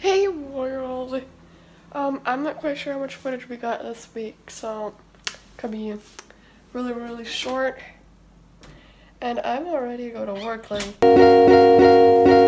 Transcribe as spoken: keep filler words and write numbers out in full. Hey world! Um, I'm not quite sure how much footage we got this week, so could be really, really short. And I'm all ready to go to work. Like.